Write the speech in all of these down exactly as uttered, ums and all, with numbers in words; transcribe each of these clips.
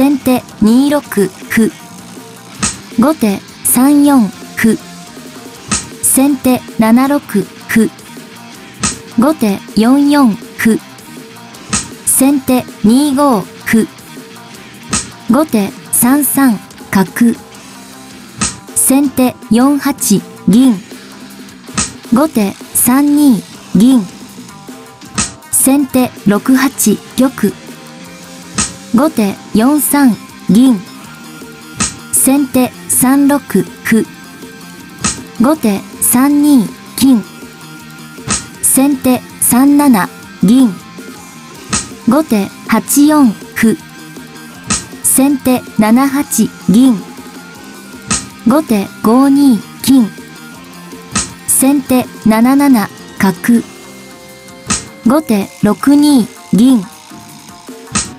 先手にろく歩。後手さんよん歩。先手ななろく歩。後手よんよん歩。先手にご歩。後手さんさん角。先手よんはち銀。後手さんに銀。先手ろくはち玉。後手よんさん銀。先手さんろく歩。後手さんに金。先手さんなな銀。後手はちよん歩。先手ななはち銀。後手ごに金。先手なななな角。後手ろくに銀。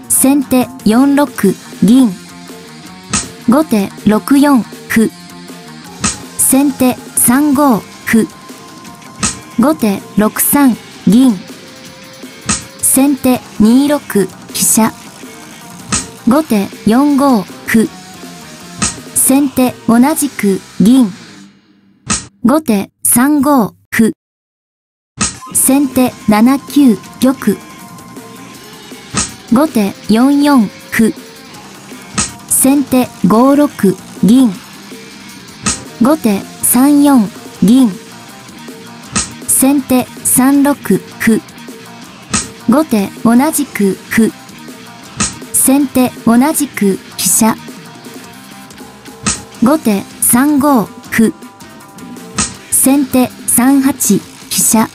先手よんろく銀。後手ろくよん歩。先手さんご歩。後手ろくさん銀。先手にろく飛車。後手よんご歩。先手同じく銀。後手さんご歩。先手ななきゅう玉。後手よんよん歩。先手ごろく銀。後手さんよん銀。先手さんろく歩。後手同じく歩。先手同じく飛車。後手さんご歩。先手さんはち飛車。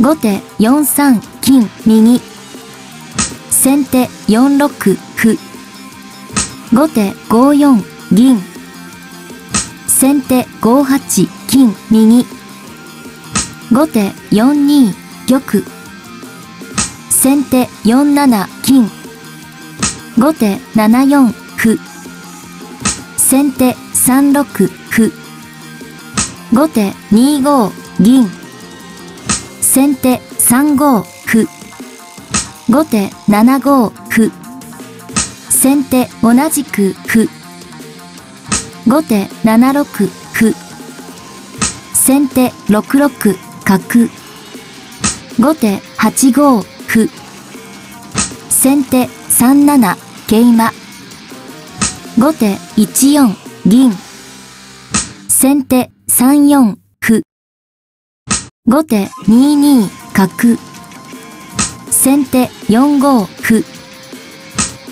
後手よんさん金右。先手よんろく歩。後手ごよん銀。先手ごはち金右。後手よんに玉。先手よんなな金。後手ななよん歩。先手さんろく歩。後手にご銀。先手さんご歩。後手ななご歩。先手同じく歩。後手ななろく歩。先手ろくろく角。後手はちご歩。先手さんなな桂馬。後手いちよん銀。先手さんよん歩。後手にに角。先手よんご歩。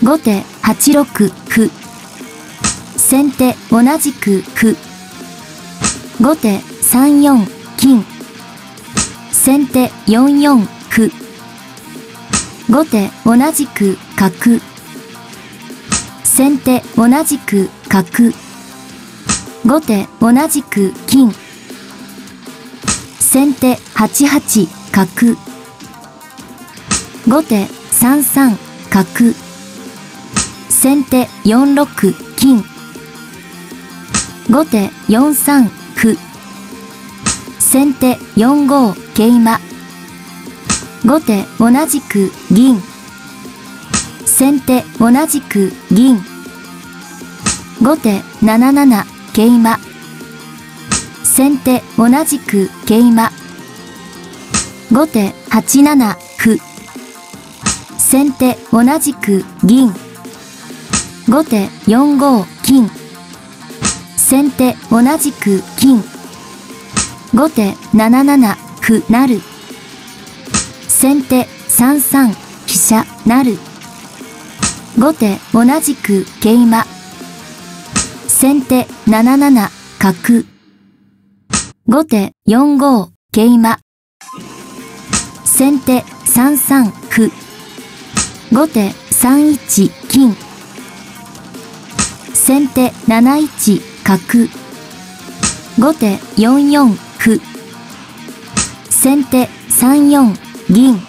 後手はちろく歩。先手同じく歩。後手さんよん金。先手よんよん歩。後手同じく角。先手同じく角。後手同じく金。先手はちはち角。後手さんさん角。先手よんろく金。後手よんさん歩。先手よんご桂馬。後手同じく銀。先手同じく銀。後手なななな桂馬。先手同じく桂馬。後手はちなな歩。先手同じく銀。後手よんご金。先手同じく金。後手なななな歩なる。先手さんさん飛車なる。後手同じく桂馬。先手なななな角。後手よんご桂馬。先手さんさん歩。後手さんいち金。先手なないち角。後手よんよん歩。先手さんよん銀。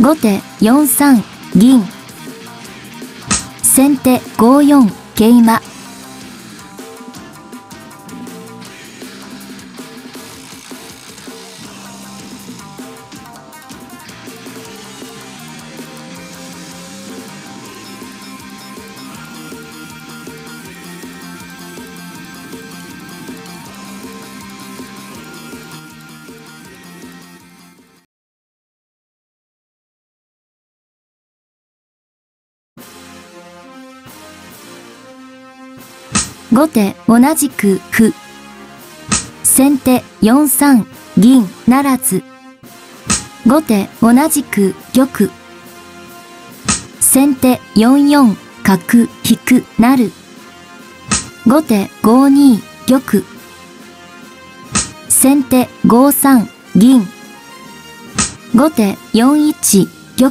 後手よんさん銀。先手ごよん桂馬。後手同じく歩。先手よんさん銀ならず。後手同じく玉。先手よんよん角引くなる。後手ごに玉。先手ごさん銀。後手よんいち玉。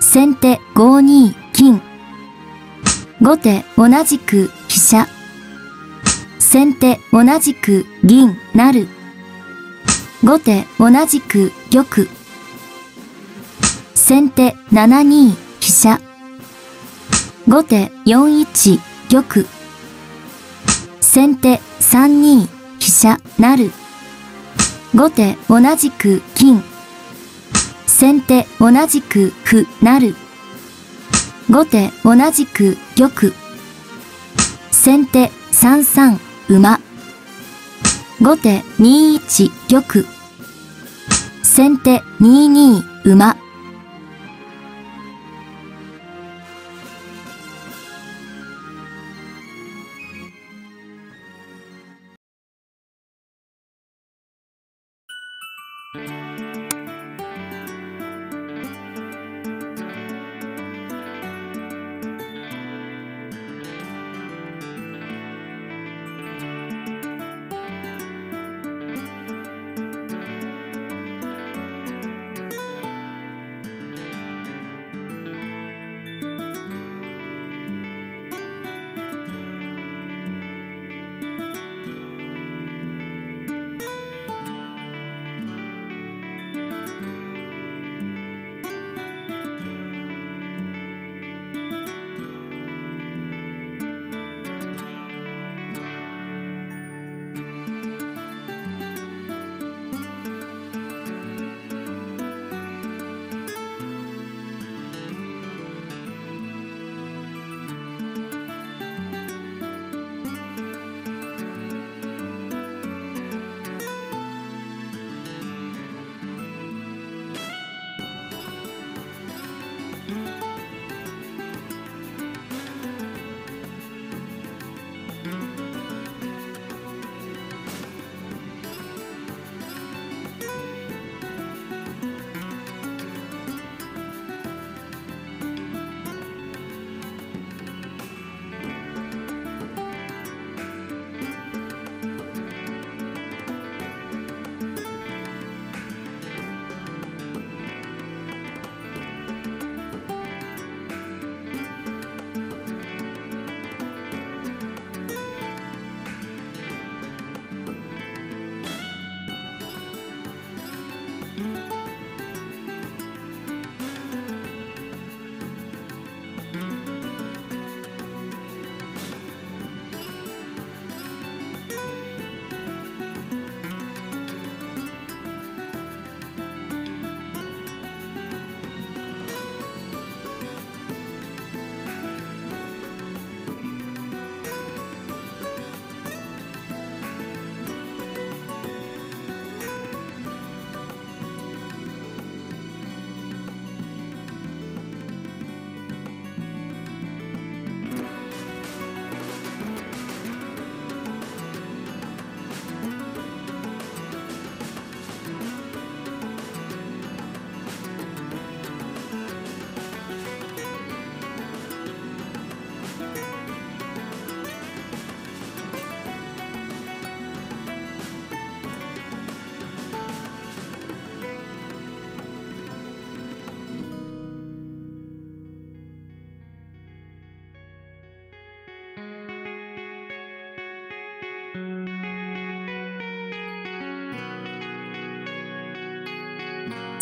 先手ごに金。後手同じく飛車。先手同じく銀なる。後手同じく玉。先手ななに飛車。後手よんいち玉。先手さんに飛車なる。後手同じく金。先手同じく歩なる。後手同じく玉。先手さんさん馬。後手にいち玉。先手にに馬。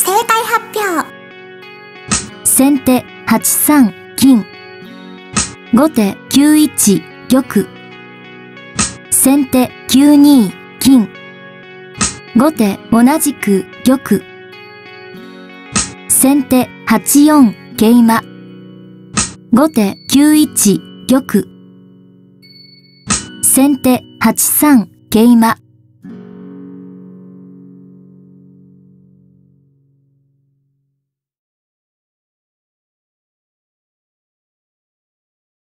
正解発表。先手はちさん金。後手きゅういち玉。先手きゅうに金。後手同じく玉。先手はちよん桂馬。後手きゅういち玉。先手はちさん桂馬。